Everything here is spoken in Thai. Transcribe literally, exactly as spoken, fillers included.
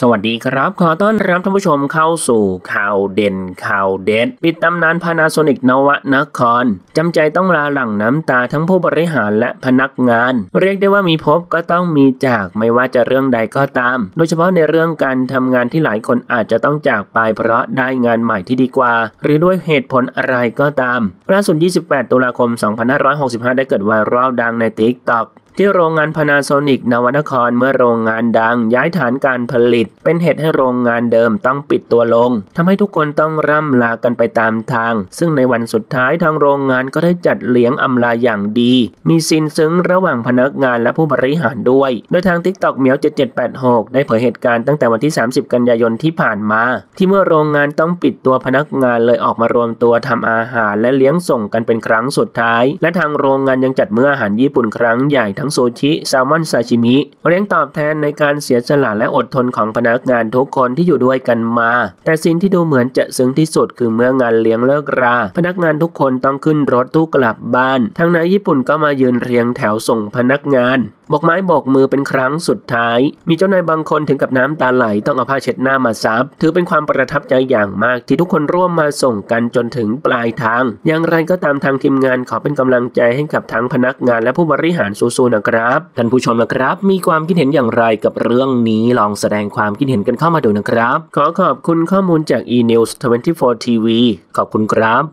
สวัสดีครับขอต้อนรับท่านผู้ชมเข้าสู่ข่าวเด่นข่าวเด็ดปิดตำนาน Panasonic นวนครจำใจต้องลาหลั่งน้ำตาทั้งผู้บริหารและพนักงานเรียกได้ว่ามีพบก็ต้องมีจากไม่ว่าจะเรื่องใดก็ตามโดยเฉพาะในเรื่องการทำงานที่หลายคนอาจจะต้องจากไปเพราะได้งานใหม่ที่ดีกว่าหรือด้วยเหตุผลอะไรก็ตามล่าสุดยี่สิบแปดตุลาคมสองพันห้าร้อยหกสิบห้าได้เกิดไวรัลดังใน TikTokที่โรงงาน Panasonic นวนครเมื่อโรงงานดังย้ายฐานการผลิตเป็นเหตุให้โรงงานเดิมต้องปิดตัวลงทำให้ทุกคนต้องร่ำลากันไปตามทางซึ่งในวันสุดท้ายทางโรงงานก็ได้จัดเลี้ยงอำลาอย่างดีมีซีนซึ้งระหว่างพนักงานและผู้บริหารด้วยโดยทาง TikTok เมียวเจ็ดเจ็ดแปดหกได้เผยเหตุการณ์ตั้งแต่วันที่สามสิบกันยายนที่ผ่านมาที่เมื่อโรงงานต้องปิดตัวพนักงานเลยออกมารวมตัวทำอาหารและเลี้ยงส่งกันเป็นครั้งสุดท้ายและทางโรงงานยังจัดมื้ออาหารญี่ปุ่นครั้งใหญ่ทั้งซูชิแซลมอนซาชิมิเรียกตอบแทนในการเสียสละและอดทนของพนักงานทุกคนที่อยู่ด้วยกันมาแต่สิ่งที่ดูเหมือนจะซึ้งที่สุดคือเมื่องานเลี้ยงเลิกราพนักงานทุกคนต้องขึ้นรถตู้กลับบ้านทางนายญี่ปุ่นก็มายืนเรียงแถวส่งพนักงานบอกไม้บอกมือเป็นครั้งสุดท้ายมีเจ้านายบางคนถึงกับน้ำตาไหลต้องเอาผ้าเช็ดหน้ามาซับถือเป็นความประทับใจอย่างมากที่ทุกคนร่วมมาส่งกันจนถึงปลายทางอย่างไรก็ตามทางทีมงานขอเป็นกำลังใจให้กับทั้งพนักงานและผู้บริหารสู้ๆนะครับท่านผู้ชมนะครับมีความคิดเห็นอย่างไรกับเรื่องนี้ลองแสดงความคิดเห็นกันเข้ามาดูนะครับขอขอบคุณข้อมูลจาก eNews ยี่สิบสี่ทีวี ขอบคุณครับ